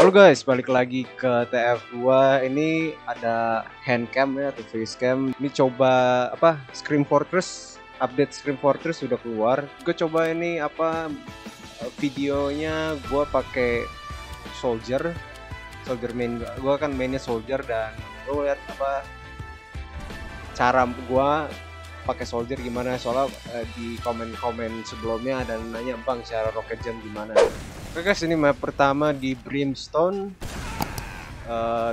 Halo guys, balik lagi ke TF2. Ini ada handcam ya atau facecam. Ini coba Scream Fortress, update Scream Fortress sudah keluar. Gue coba ini videonya gue pakai Soldier main. Gue kan mainnya Soldier dan gue lihat cara gue pakai Soldier gimana, soalnya di komen-komen sebelumnya ada nanya, "Bang, cara rocket jump gimana?" Oke guys, ini map pertama di Brimstone.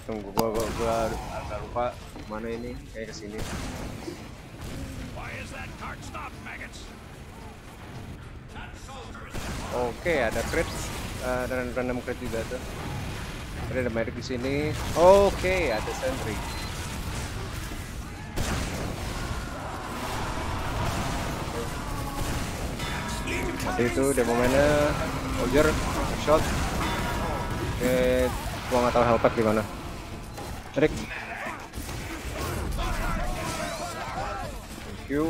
Tunggu, gua agak lupa mana ini, kayak kesini. Oke, ada crit dan random crit juga tuh. Ada medic di sini. Oke, ada sentry. Itu Demoman-nya Soldier shot. Oke, gua nggak tahu helpet di mana. Trik. Thank you.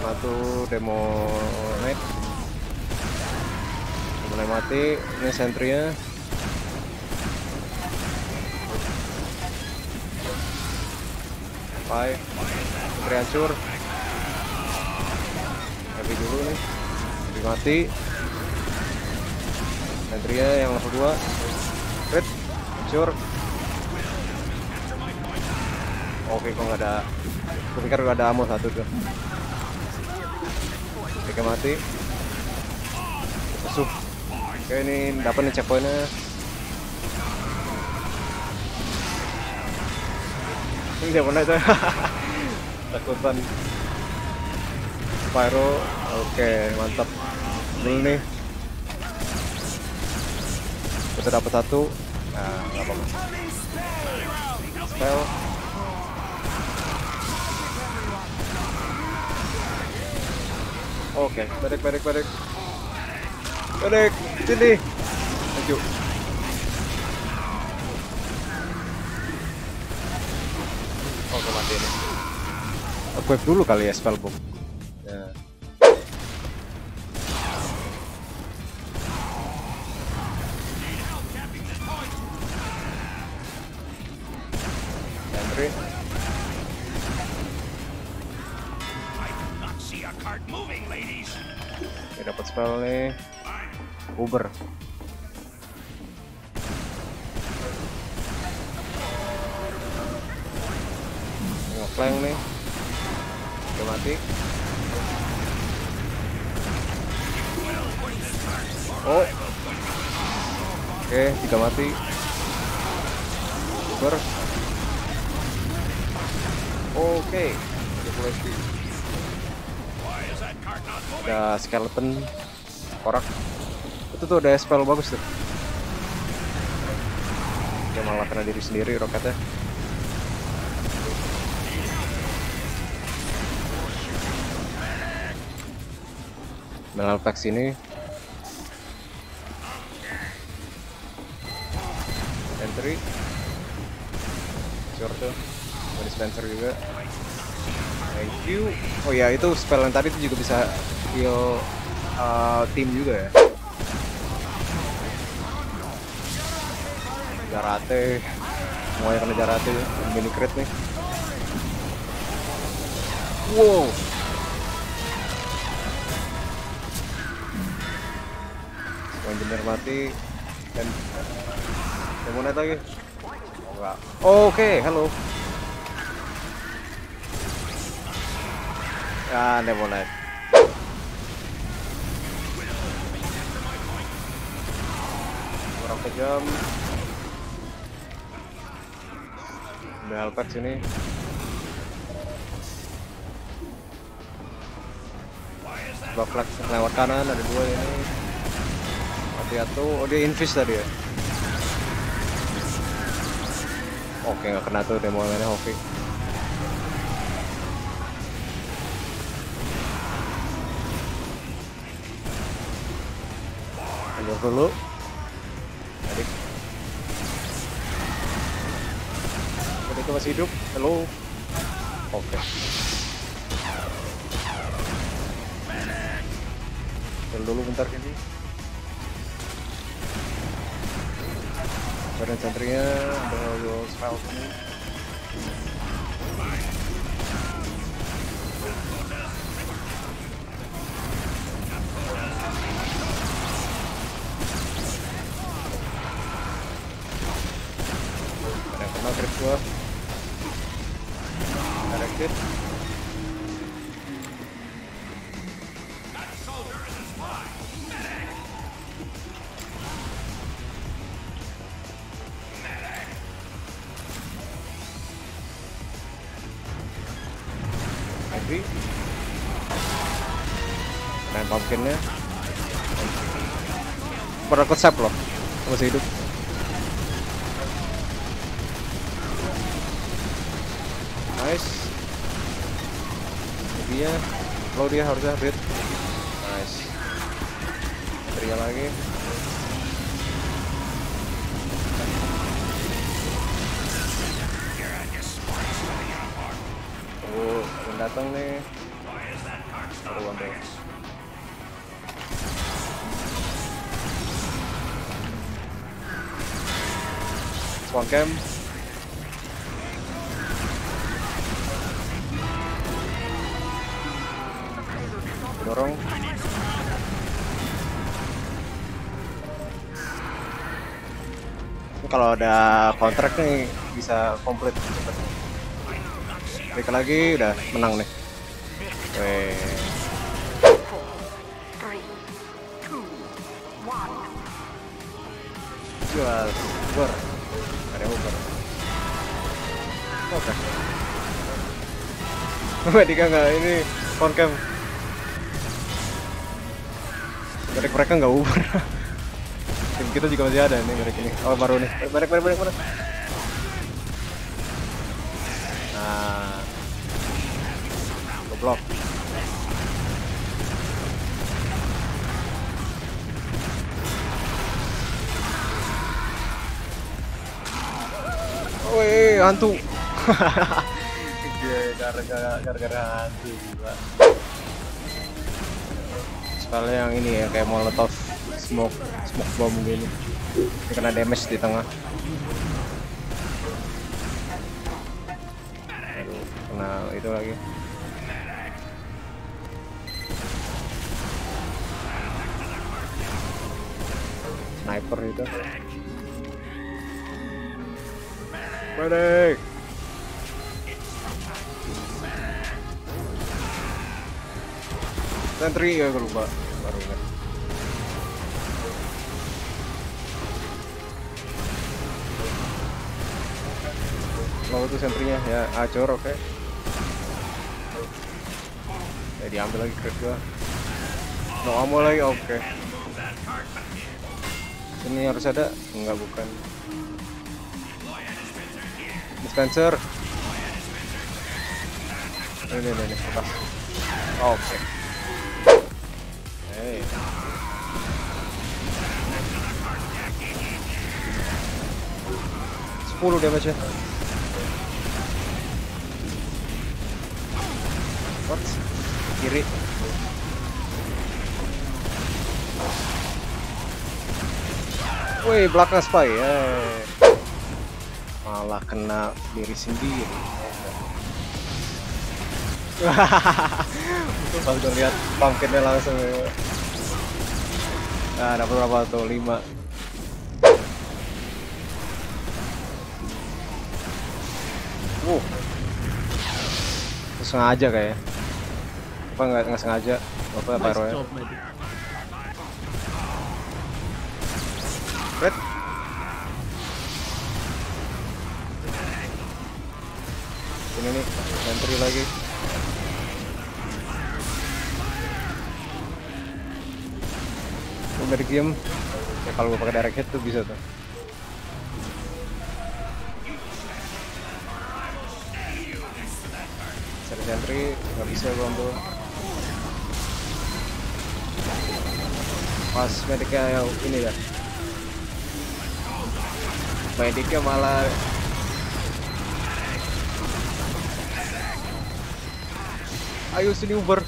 Satu demo night. Mulai mati. Ini sentry-nya. Bye. Sentry hancur. Dulu nih, lebih mati. Sentry-nya yang level 2 crit, hancur. Oke, kok nggak ada, gue pikir nggak ada ammo satu tuh. Oke, mati. Pesuh. Oke, ini dapat nih checkpoint-nya. Ini dia mana itu? Takutan. Pyro, oke, mantap. Dulu nih, kita dapat satu. Nah, nggak apa-apa. Spell. Oke, balik sini. Thank you. Oke, mati nih. Aku equip dulu kali ya spell book. Yeah. Sentry. Oke, dapat spell nih. Uber. Ngeplank nih. Oke, mati. Oh, oke, tiga mati. Uber. Oke, ada skeleton korak. Itu tuh ada spell bagus tuh. Dia malah kena diri sendiri roketnya. Melalpak sini. Sentry. Sure tuh. Dispenser juga. Thank you. Oh ya, itu spell yang tadi itu juga bisa heal tim juga ya. Jarate. Semuanya kena jarate. Mini crit nih. Wow. Engineer mati dan Demonet lagi. Oh, enggak. Oke, halo. Ya, Demonet. Kurang kejam. Udah helpet sini. Blok lewat kanan ada dua ini. Lihat tuh, oh dia invis tadi ya. Oke, nggak kena tuh Demoman-nya. Oke. Keluar dulu. Adik. Adik masih hidup. Halo. Oke. Dulu bentar ini. Badan santrinya ada will spell ini. Ada kena trip gua. Ada kit. Pumpkinnya pernah konsep loh, masih hidup. Nice. Dia kalau dia harusnya hit. Nice. Teriak lagi. Oh, yang datang nih. Baru ambil. Spawn camp. Dorong. Kalau ada kontrak nih bisa komplit. Balik lagi udah menang nih. Weh. Jual Uber. Ada Uber. Oke. Medic enggak ini concam. Mereka nggak Uber. Tim kita juga masih ada nih mereka ini. Oh baru nih. Mereka. Nah. Goblok. Woi, hantu. Gara-gara hantu juga. Soalnya yang ini ya kayak molotov, smoke bomb gini. Ini kena damage di tengah. Aduh, kena itu lagi. Sniper itu. Medic. Sentry ya, gue lupa. Baru ingat. Lalu tuh sentrinya ya acor, oke. Ya diambil lagi crit gua. No ammo lagi, oke. Ini harus ada? Enggak, bukan. Dispenser ini atas. Oke. Hey. Sepuluh damage ya. Kiri. Wih, belakang spy. Hey. Malah kena diri sendiri. Kalau terlihat pumpkinnya langsung. Nah, dapat berapa tuh? 5. Sengaja kayaknya. Apa nggak sengaja? Bapak Pyro ya. Red. Ini nih, sentry lagi. Uber game. Ya kalau gue pakai direct hit tuh bisa tuh. Sentry nggak bisa gue ambil. Pas mediknya ini dah. Mediknya malah ayo sini Uber.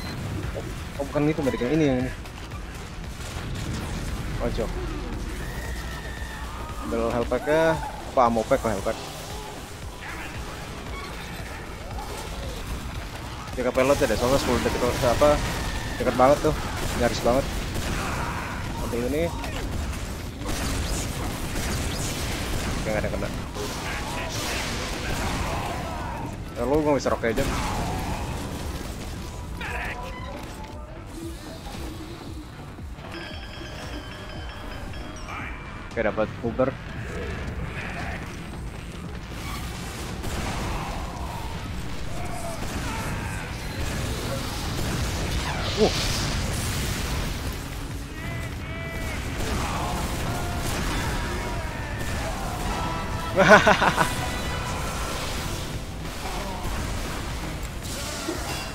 Oh bukan itu mereka ini yang ini. Ojo. Ambil health pack-nya. Apa ammo pack lah, health pack. 3 pellet ya deh, soalnya 10 detik apa dekat banget tuh, nyaris banget. Oke ini oke, gak ada kena. Lalu gue bisa rock aja. Oke, dapat Uber.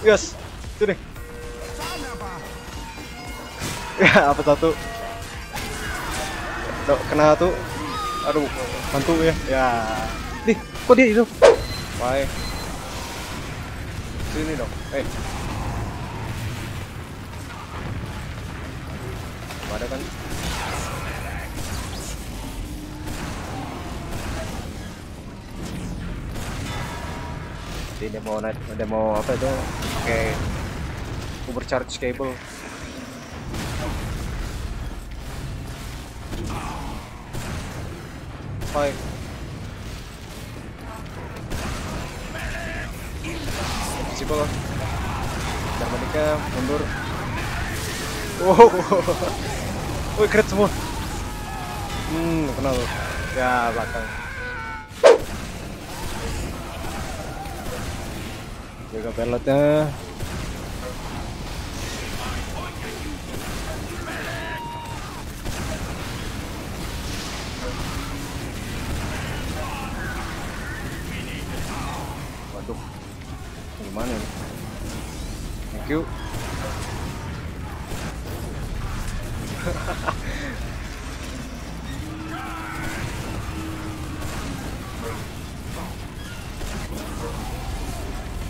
Yes, itu deh. Ya, apa satu? Duh, kena tuh. Aduh, mantu ya. Ya. Nih, kok dia itu? Why? Sini dong. Eh. Ada kan? Jadi demo apa itu? Oke, overcharge cable. Baik. Siapa loh? Dan mereka mundur. Wow. Wih, keren semua. Kena loh. Ya, belakang. Jaga pelotnya. Waduh. Gimana ini? Thank you.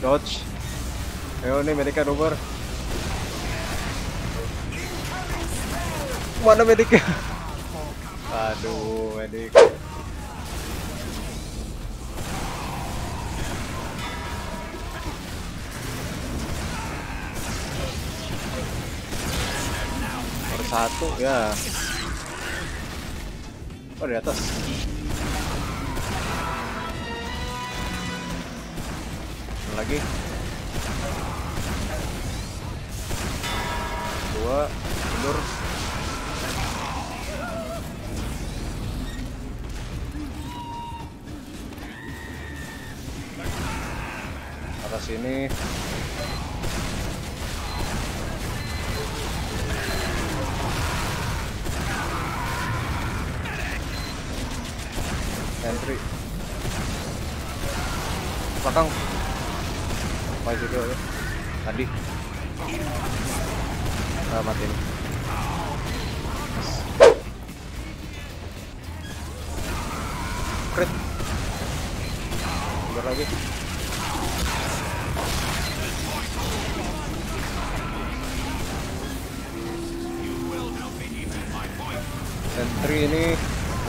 Dodge. Ayo nih Medic Uber. Mana Medic? Aduh, Medic. Satu ya, oh di atas. Lagi 2 mundur. Atas sini. Entry belakang apa juga ya tadi matiin. Crit udah lagi entry ini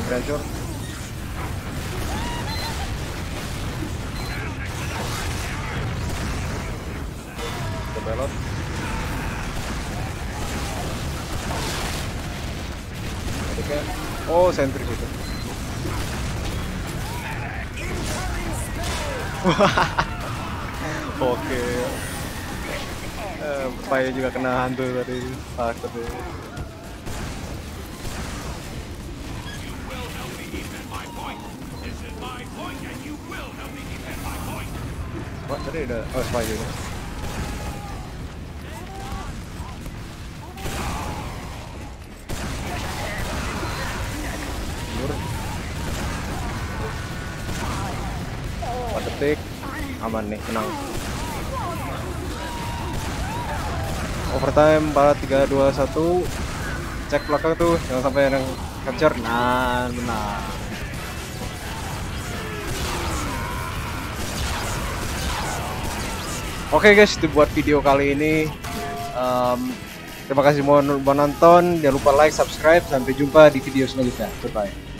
brancur. Belot. Oh, sentry gitu. Oke. Spy juga kena hantu tadi. Wah, tadi udah. Oh, Spy juga. Aman nih, tenang. Overtime 4, 3, 2, 1. Cek belakang tuh, jangan sampai yang capture. Nah, benar. Oke guys, dibuat video kali ini. Terima kasih mau menonton. Jangan lupa like, subscribe. Sampai jumpa di video selanjutnya. Goodbye.